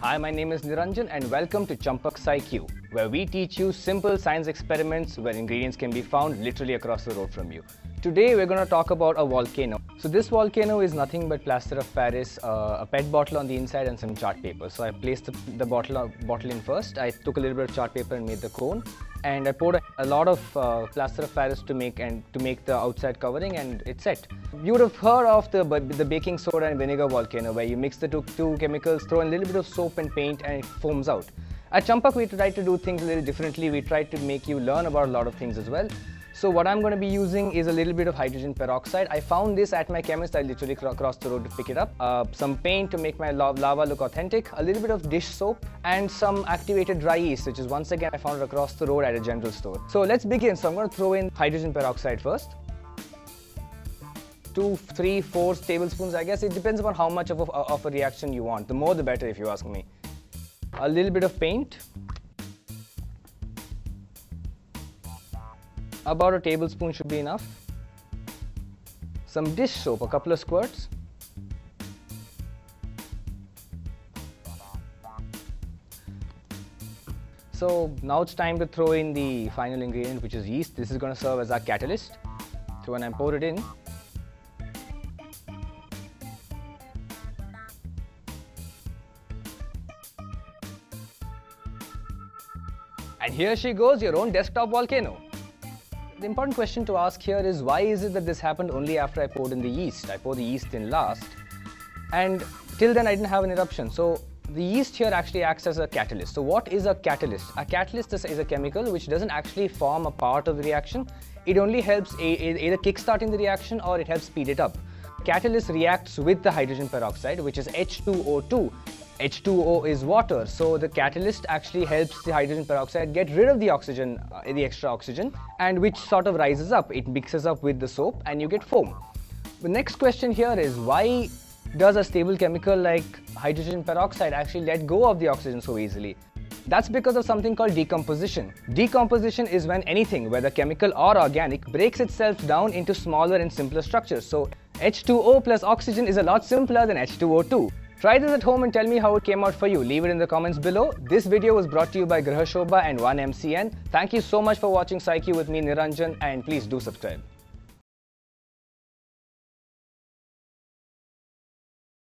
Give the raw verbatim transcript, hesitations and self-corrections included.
Hi, my name is Niranjan and welcome to Champak SciQ, where we teach you simple science experiments where ingredients can be found literally across the road from you. Today we're going to talk about a volcano. So this volcano is nothing but plaster of Paris, uh, a pet bottle on the inside and some chart paper. So I placed the, the bottle, bottle in first, I took a little bit of chart paper and made the cone, and I poured a, a lot of uh, plaster of Paris to make and to make the outside covering, and it's set. You would have heard of the, the baking soda and vinegar volcano, where you mix the two, two chemicals, throw in a little bit of soap and paint, and it foams out. At Champak we try to do things a little differently. We try to make you learn about a lot of things as well. So what I'm going to be using is a little bit of hydrogen peroxide. I found this at my chemist. I literally cro crossed the road to pick it up. Uh, some paint to make my la lava look authentic, a little bit of dish soap, and some activated dry yeast, which is once again I found across the road at a general store. So let's begin. So I'm going to throw in hydrogen peroxide first. Two, three, four tablespoons, I guess. It depends upon how much of a, of a reaction you want. The more the better, if you ask me. A little bit of paint. About a tablespoon should be enough. Some dish soap, a couple of squirts. So now it's time to throw in the final ingredient, which is yeast. This is going to serve as our catalyst. So when I pour it in, and here she goes, your own desktop volcano. The important question to ask here is, why is it that this happened only after I poured in the yeast? I poured the yeast in last, and till then I didn't have an eruption. So the yeast here actually acts as a catalyst. So what is a catalyst? A catalyst is a chemical which doesn't actually form a part of the reaction. It only helps either kickstarting the reaction or it helps speed it up. Catalyst reacts with the hydrogen peroxide, which is H two O two. H two O is water, so the catalyst actually helps the hydrogen peroxide get rid of the oxygen, uh, the extra oxygen, and which sort of rises up. It mixes up with the soap and you get foam. The next question here is, why does a stable chemical like hydrogen peroxide actually let go of the oxygen so easily? That's because of something called decomposition. Decomposition is when anything, whether chemical or organic, breaks itself down into smaller and simpler structures. So H two O plus oxygen is a lot simpler than H two O two. Try this at home and tell me how it came out for you. Leave it in the comments below. This video was brought to you by Graha Shobha and one M C N. Thank you so much for watching SciQ with me, Niranjan, and please do subscribe.